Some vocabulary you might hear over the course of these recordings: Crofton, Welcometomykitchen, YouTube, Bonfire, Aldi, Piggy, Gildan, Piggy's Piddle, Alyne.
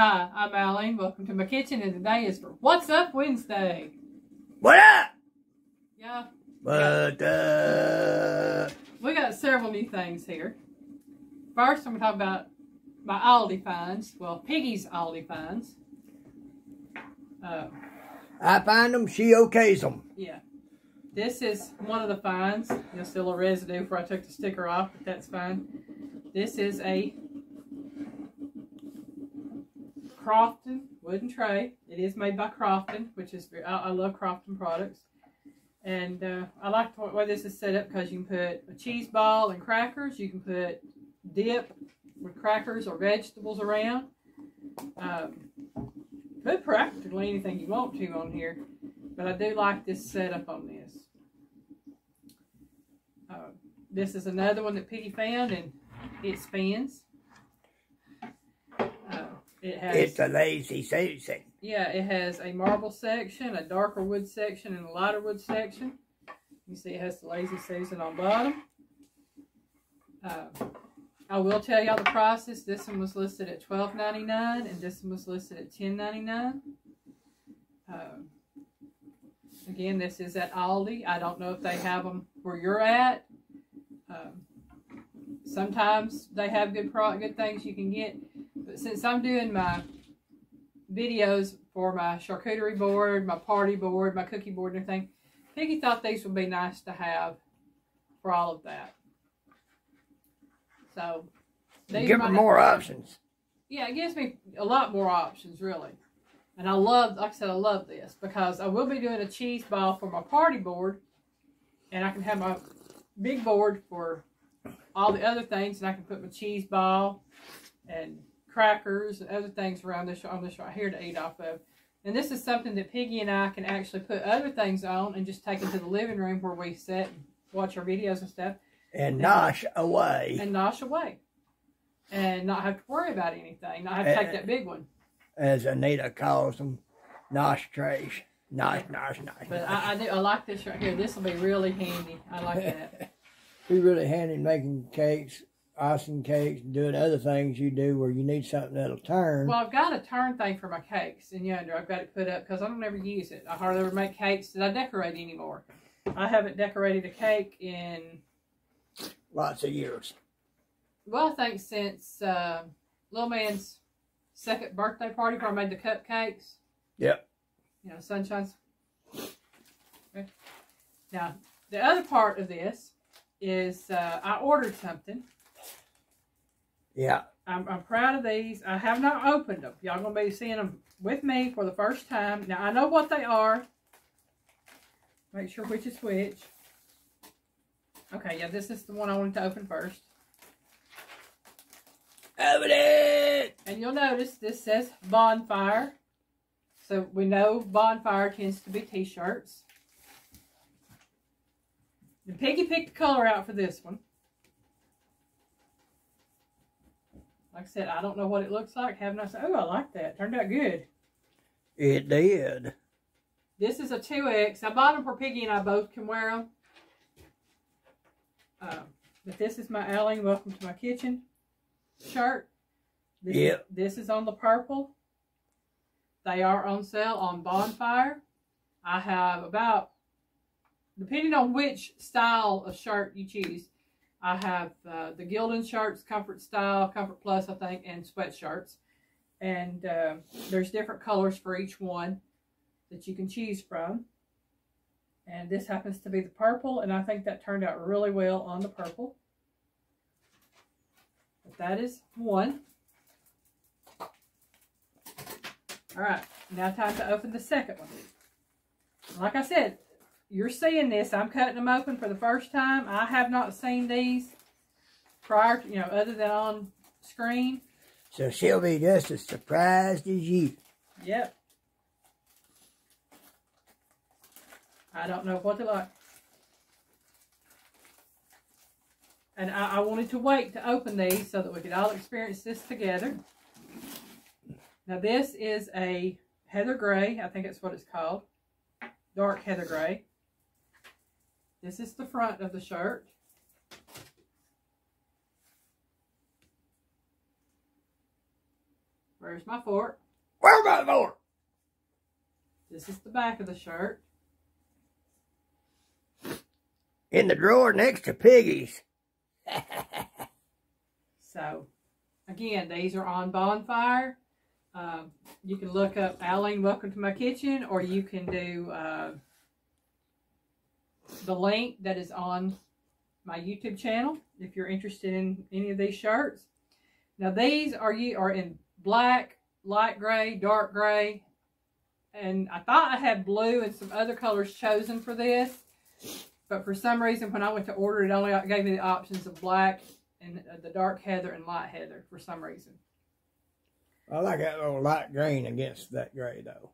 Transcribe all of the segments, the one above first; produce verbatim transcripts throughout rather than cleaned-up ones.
Hi, I'm Alyne. Welcome to my kitchen, and today is for What's Up Wednesday. What up? Yeah. What up? We got several new things here. First, I'm going to talk about my Aldi finds. Well, Piggy's Aldi finds. Uh, I find them, she okays them. Yeah. This is one of the finds. There's still a residue where I took the sticker off, but that's fine. This is a Crofton wooden tray. It is made by Crofton, which is, I, I love Crofton products. And uh, I like the way this is set up because you can put a cheese ball and crackers. You can put dip with crackers or vegetables around. Um, put practically anything you want to on here. But I do like this setup on this. Uh, this is another one that Piggy found, and it spins. It has, it's a lazy Susan. Yeah, it has a marble section, a darker wood section, and a lighter wood section. You see it has the lazy Susan on bottom. Uh, I will tell y'all the prices. This one was listed at twelve ninety-nine and this one was listed at ten ninety-nine. Uh, again, this is at Aldi. I don't know if they have them where you're at. Uh, sometimes they have good pro good things you can get. But since I'm doing my videos for my charcuterie board, my party board, my cookie board and everything, Piggy thought these would be nice to have for all of that. So, these give her more options. Yeah, it gives me a lot more options, really. And I love, like I said, I love this because I will be doing a cheese ball for my party board. And I can have my big board for all the other things. And I can put my cheese ball and crackers and other things around this on this right here to eat off of. And this is something that Piggy and I can actually put other things on and just take it to the living room where we sit and watch our videos and stuff. And, and nosh away. And nosh away. And not have to worry about anything. Not have to take that big one. As Anita calls them, nosh trays. Nosh, nosh, nosh. But I, I, do, I like this right here. This will be really handy. I like that. Be really handy making cakes. Icing cakes and doing other things you do where you need something that'll turn. Well, I've got a turn thing for my cakes in yonder. I've got it put up because I don't ever use it. I hardly ever make cakes that I decorate anymore. I haven't decorated a cake in lots of years. Well, I think since uh, little man's second birthday party where I made the cupcakes. Yep. You know, sunshines. Okay. Now, the other part of this is uh, I ordered something. Yeah, I'm, I'm proud of these. I have not opened them. Y'all gonna be seeing them with me for the first time. Now I know what they are. Make sure which is which. Okay, yeah, this is the one I wanted to open first. Open it. And you'll notice this says Bonfire, so we know Bonfire tends to be T-shirts. And Piggy picked the color out for this one. Like I said, I don't know what it looks like. Haven't I said, oh, I like that. Turned out good. It did. This is a two X. I bought them for Piggy and I both can wear them. Um, but this is my Alyne, Welcome to My Kitchen shirt. This, yep. This is on the purple. They are on sale on Bonfire. I have about, depending on which style of shirt you choose, I have uh, the Gildan shirts, Comfort Style, Comfort Plus, I think, and sweatshirts. And uh, there's different colors for each one that you can choose from. And this happens to be the purple, and I think that turned out really well on the purple. But that is one. All right, now time to open the second one. Like I said, you're seeing this. I'm cutting them open for the first time. I have not seen these prior to, you know, other than on screen. So she'll be just as surprised as you. Yep. I don't know what to like. And I, I wanted to wait to open these so that we could all experience this together. Now this is a heather gray. I think it's what it's called. Dark heather gray. This is the front of the shirt. Where's my fork? Where's my fork? This is the back of the shirt. In the drawer next to Piggy's. So, again, these are on Bonfire. Um, you can look up Alyne, Welcome to My Kitchen, or you can do uh, the link that is on my YouTube channel if you're interested in any of these shirts. Now, these are you are in black, light gray, dark gray, and I thought I had blue and some other colors chosen for this, but for some reason when I went to order it, only gave me the options of black and the dark heather and light heather for some reason. I like that little light green against that gray though.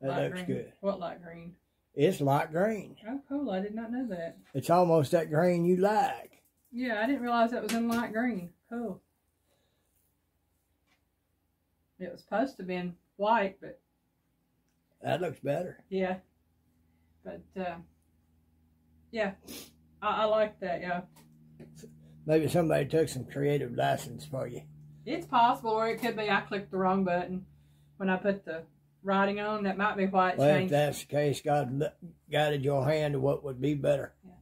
That light looks green. Good. What light green? It's light green. Oh, cool! I did not know that. It's almost that green you like. Yeah, I didn't realize that was in light green. Cool. It was supposed to have been white, but that looks better. Yeah, but uh, yeah, I, I like that. Yeah. Maybe somebody took some creative license for you. It's possible, or it could be I clicked the wrong button when I put the writing on. That might be why it well, changed. Well, if that's the case, God guided your hand to what would be better. Yeah.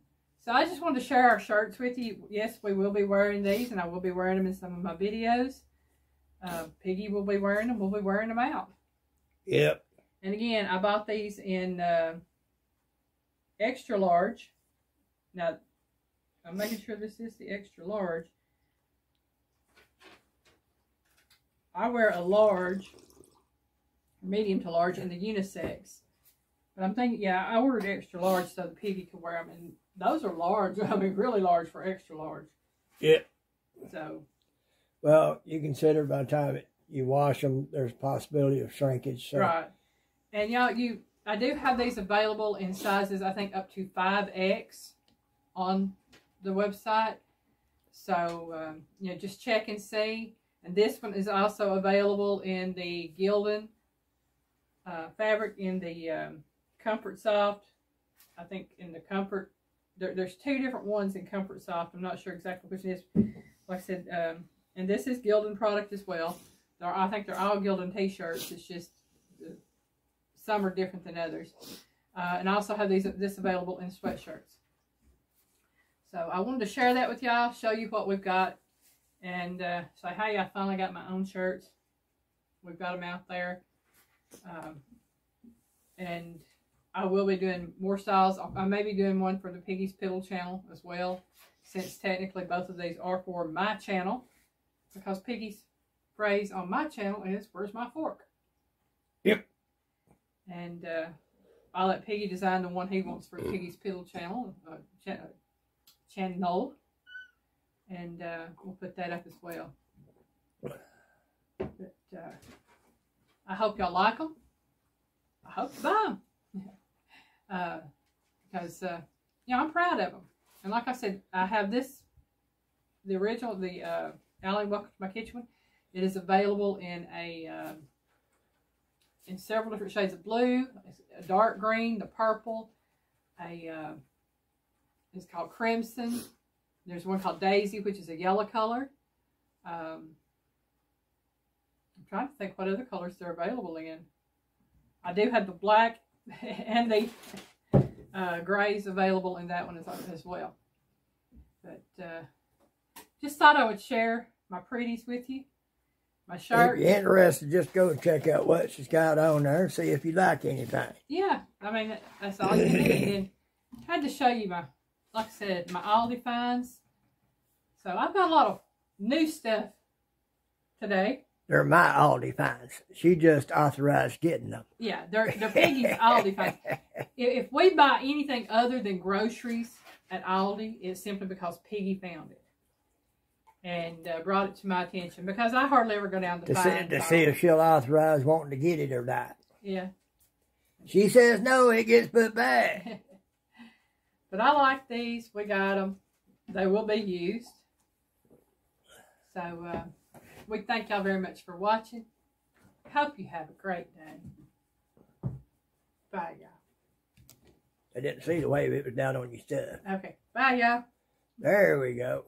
So I just wanted to share our shirts with you. Yes, we will be wearing these, and I will be wearing them in some of my videos. Uh, Piggy will be wearing them. We'll be wearing them out. Yep. And again, I bought these in uh, extra large. Now, I'm making sure this is the extra large. I wear a large, medium to large, and the unisex. But I'm thinking, yeah, I ordered extra large so the Piggy could wear them. And those are large. I mean, really large for extra large. Yeah. So. Well, you consider by the time it, you wash them, there's a possibility of shrinkage. So. Right. And y'all, you, I do have these available in sizes, I think, up to five X on the website. So, um, you know, just check and see. And this one is also available in the Gildan uh, fabric, in the um, Comfort Soft. I think in the Comfort, there, there's two different ones in Comfort Soft. I'm not sure exactly which it is. Like I said, um, and this is Gildan product as well. They're, I think they're all Gildan t-shirts. It's just uh, some are different than others. Uh, and I also have these this available in sweatshirts. So I wanted to share that with y'all, show you what we've got. And uh, say, hey, I finally got my own shirts. We've got them out there. Um, and I will be doing more styles. I may be doing one for the Piggy's Piddle channel as well, since technically both of these are for my channel. Because Piggy's phrase on my channel is, where's my fork? Yep. And uh, I'll let Piggy design the one he wants for Piggy's Piddle channel. Uh, ch channel. And uh, we'll put that up as well. But, uh, I hope y'all like them. I hope you buy them. uh, because, uh, you know, I'm proud of them. And like I said, I have this, the original, the uh, Alyne, Welcome to My Kitchen one. It is available in a, uh, in several different shades of blue, a dark green, the purple, a, uh, it's called crimson. There's one called Daisy, which is a yellow color. Um, I'm trying to think what other colors they're available in. I do have the black and the uh, grays available in that one as, as well. But uh, just thought I would share my pretties with you. My shirt. If you're interested, just go check out what she's got on there and see if you like anything. Yeah, I mean, that's all you need. And I had to show you my... Like I said, my Aldi finds. So I've got a lot of new stuff today. They're my Aldi finds. She just authorized getting them. Yeah, they're, they're Piggy's Aldi finds. If we buy anything other than groceries at Aldi, it's simply because Piggy found it. And uh, brought it to my attention. Because I hardly ever go down to, to find see, To see if she'll authorize wanting to get it or not. Yeah. She says no, it gets put back. But I like these. We got them. They will be used. So, uh, we thank y'all very much for watching. Hope you have a great day. Bye, y'all. I didn't see the wave. It was down on your stuff. Okay. Bye, y'all. There we go.